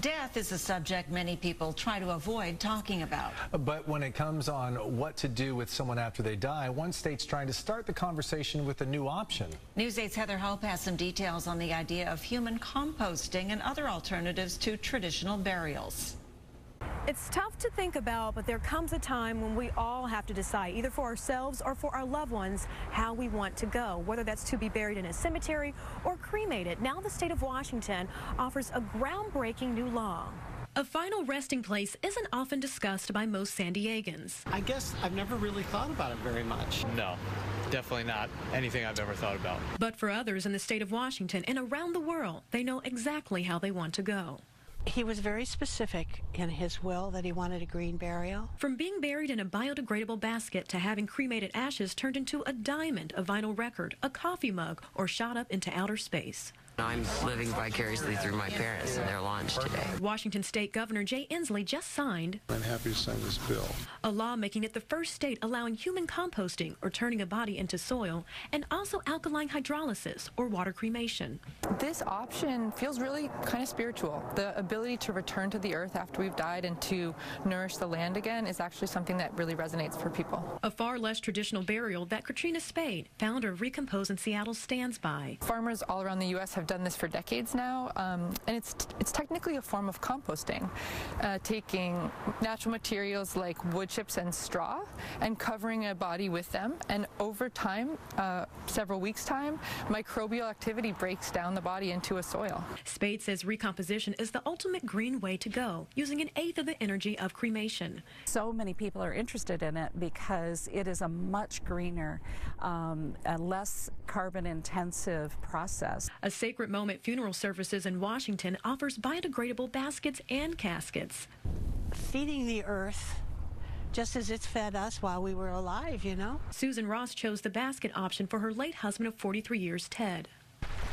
Death is a subject many people try to avoid talking about. But when it comes on what to do with someone after they die, one state's trying to start the conversation with a new option. News 8's Heather Hope has some details on the idea of human composting and other alternatives to traditional burials. It's tough to think about, but there comes a time when we all have to decide, either for ourselves or for our loved ones, how we want to go, whether that's to be buried in a cemetery or cremated. Now the state of Washington offers a groundbreaking new law. A final resting place isn't often discussed by most San Diegans. I guess I've never really thought about it very much. No, definitely not anything I've ever thought about. But for others in the state of Washington and around the world, they know exactly how they want to go. He was very specific in his will that he wanted a green burial. From being buried in a biodegradable basket to having cremated ashes turned into a diamond, a vinyl record, a coffee mug, or shot up into outer space. I'm living vicariously through my parents and their launch today. Washington State Governor Jay Inslee just signed. I'm happy to sign this bill. A law making it the first state allowing human composting, or turning a body into soil, and also alkaline hydrolysis, or water cremation. This option feels really kind of spiritual. The ability to return to the earth after we've died and to nourish the land again is actually something that really resonates for people. A far less traditional burial that Katrina Spade, founder of Recompose in Seattle, stands by. Farmers all around the U.S. have done this for decades now, and it's technically a form of composting, taking natural materials like wood chips and straw and covering a body with them, and over time, several weeks time, microbial activity breaks down the body into a soil. Spade says recomposition is the ultimate green way to go, using 1/8 of the energy of cremation. So many people are interested in it because it is a much greener, less carbon intensive process. A Sacred Moment Funeral Services in Washington offers biodegradable baskets and caskets. Feeding the earth just as it's fed us while we were alive, you know. Susan Ross chose the basket option for her late husband of 43 years, Ted.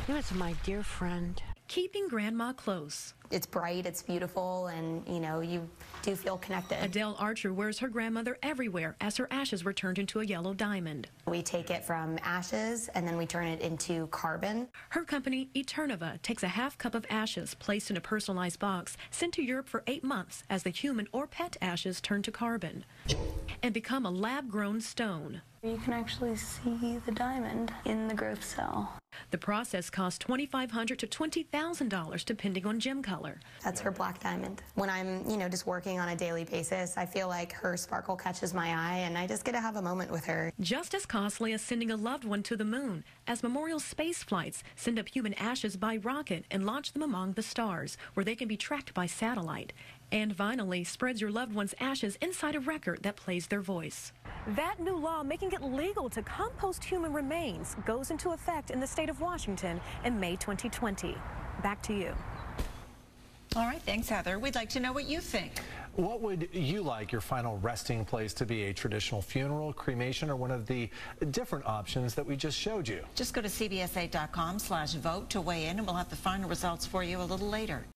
He was my dear friend. Keeping grandma close. It's bright, it's beautiful, and, you know, you do feel connected. Adele Archer wears her grandmother everywhere as her ashes were turned into a yellow diamond. We take it from ashes, and then we turn it into carbon. Her company, Eternova, takes a half cup of ashes placed in a personalized box, sent to Europe for 8 months as the human or pet ashes turn to carbon and become a lab-grown stone. You can actually see the diamond in the growth cell. The process costs $2,500 to $20,000, depending on gem color. That's her black diamond. When I'm, you know, just working on a daily basis, I feel like her sparkle catches my eye, and I just get to have a moment with her. Just as costly as sending a loved one to the moon, as memorial space flights send up human ashes by rocket and launch them among the stars, where they can be tracked by satellite. And vinyl spreads your loved one's ashes inside a record that plays their voice. That new law making it legal to compost human remains goes into effect in the state of Washington in May 2020. Back to you. All right, thanks, Heather. We'd like to know what you think. What would you like your final resting place to be? A traditional funeral, cremation, or one of the different options that we just showed you? Just go to cbsa.com/vote to weigh in, and we'll have the final results for you a little later.